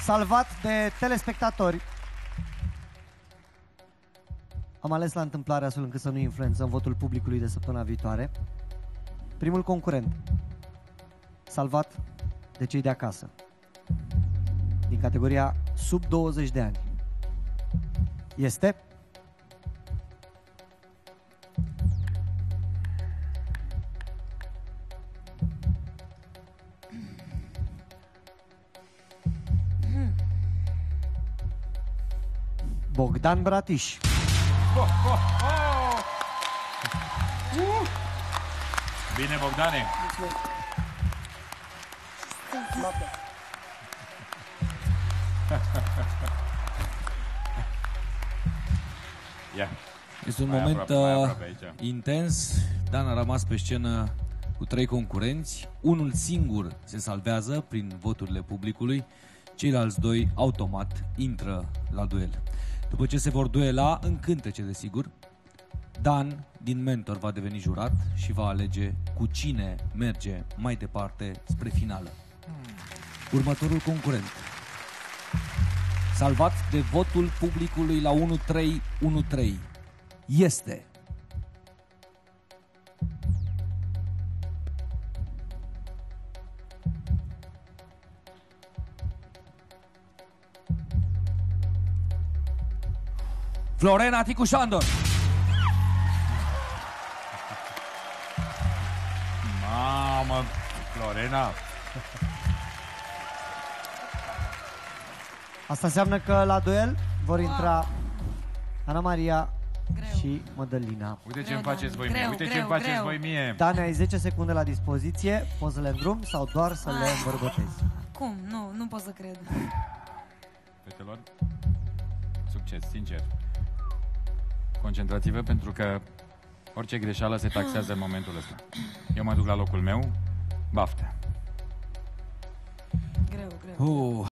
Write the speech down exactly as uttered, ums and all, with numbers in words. salvat de telespectatori. Am ales la întâmplare astfel încât să nu influențăm votul publicului de săptămâna viitoare. Primul concurent, salvat de cei de acasă, din categoria sub douăzeci de ani, este... Bogdan Bratis. Oh, oh, oh. Uh. Bine, Bogdane! Yeah. Este un mai moment aproape, aproape intens. Dan a rămas pe scenă cu trei concurenți. Unul singur se salvează prin voturile publicului. Ceilalți doi, automat, intră la duel. După ce se vor duela, în cântece, desigur, Dan, din mentor, va deveni jurat și va alege cu cine merge mai departe spre finală. Următorul concurent, salvat de votul publicului la unu trei unu trei, este... Florena Ticușandor. Mamă, Florena! Asta înseamnă că la duel vor intra wow. Ana Maria greu. și Mădălina. Uite ce-mi faceți voi greu, mie, uite ce-mi faceți greu. voi mie. Dan, ai zece secunde la dispoziție, poți să le îndrumi sau doar să le îmbărbătezi. Cum? Nu, nu pot să cred. Fetelor, succes, sincer. Concentrați-vă, pentru că orice greșeală se taxează în momentul ăsta. Eu mă duc la locul meu, baftă. Greu, greu. Uh.